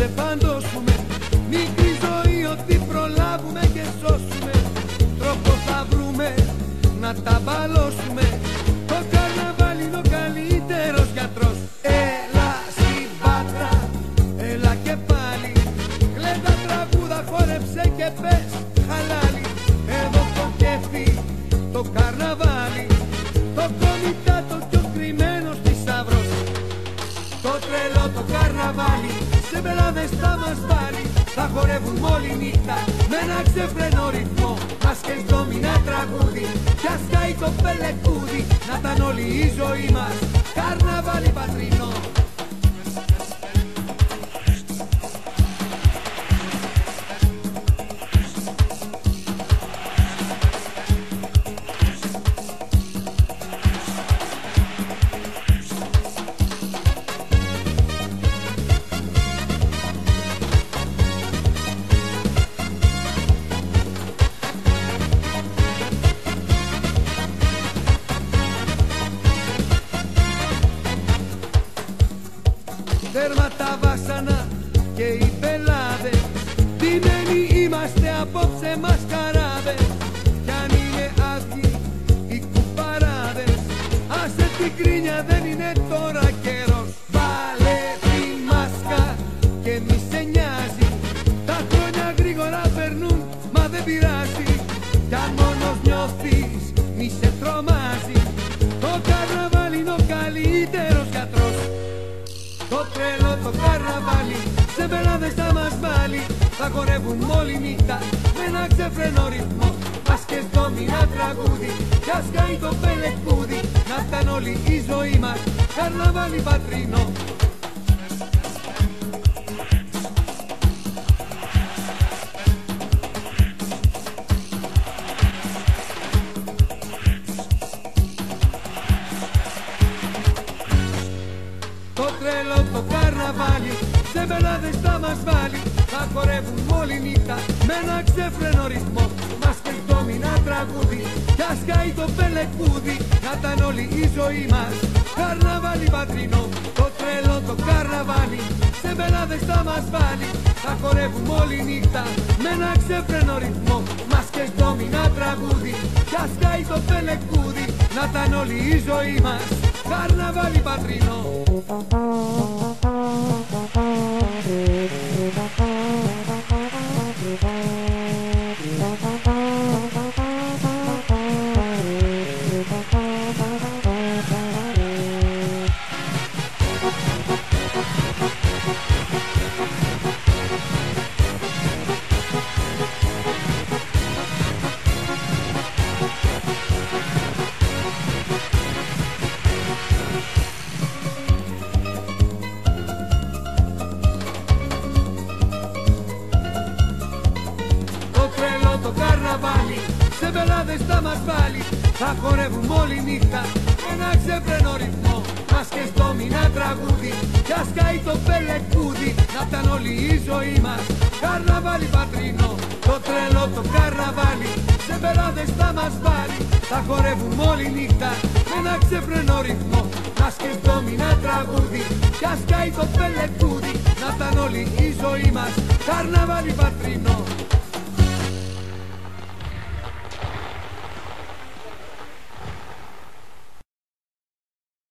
σε παντώσουμε. Μικρή ζωή ό,τι προλάβουμε και σώσουμε. Τρόπο θα βρούμε να τα μπαλώσουμε. Το καρναβάλι είναι ο καλύτερος γιατρός. Έλα στην Πάτρα, έλα και πάλι. Κλέτα τραγούδα, χόρεψε και πες χαλάλι. Εδώ το κέφι, το καρναβάλι. Το κομιτάτο κι ο κρυμμένος θησαυρός. Το τρελό το καρναβάλι, σε πελάδες θα μας βάλει. Θα χορεύουν όλη νύχτα με ένα ξεφρενό ρυθμό. Ας και στόμινα τραγούδι κι ας καεί το πελεκούδι. Να ήταν όλη η ζωή μας καρναβάλι πατρινό. Τέρμα τα βάσανα και οι πελάδες. Ντυμένοι είμαστε απόψε μασκαράδες. Κι αν είναι άδειοι οι κουπαράδες, άσε την κρίνια, δεν είναι τώρα καιρός. Βάλε τη μάσκα και μη σε νοιάζει. Τα χρόνια γρήγορα περνούν, μα δεν πειράζει. Κι αν μόνος νιώθεις, μη σε τρομάζει. Το καρναβάλι είναι ο καλύτερος γιατρός. Το τρελό το καρναβάλι, σε πελάδες θα μας βάλει. Θα χορεύουν όλη νύχτα με ένα ξεφρενό ρυθμό. Ας και στόμινα τραγούδι κι ας καεί το πελεκούδι. Να ήταν όλη η ζωή μας καρναβάλι πατρινό. Το καρναβάλι, σε πελάδες θα μας βάλει. Θα χορεύουν όλη νύχτα με ένα ξεφρενό ρυθμό. Μας και στόμινα τραγούδι κι ας καεί το πελεκούδι. Να ήταν όλη η ζωή μας καρναβάλι πατρινό. Το τρελό το καρναβάλι, σε πελάδες θα μας βάλει. Θα χορεύουν όλη νύχτα με ένα ξεφρενό ρυθμό. Μας και στόμινα τραγούδι κι ας καεί το πελεκούδι. Να ήταν όλη η ζωή μας καρναβάλι πατρινό. Σε πελάδες θα μας βάλει, θα χορεύουν όλη νύχτα ένα ξεφρενό ρυθμό. Μας και στόμινα τραγούδι κι ας καεί το πελεκούδι. Να ήταν όλη η ζωή μας καρναβάλι πατρινό. Το τρελό το καρναβάλι, σε πελάδες θα μας βάλει. Θα χορεύουν όλη νύχτα ένα ξεφρενό ρυθμό. Μας και στόμινα τραγούδι κι ας καεί το πελεκούδι. Να ήταν όλη η ζωή μας καρναβάλι πατρινό.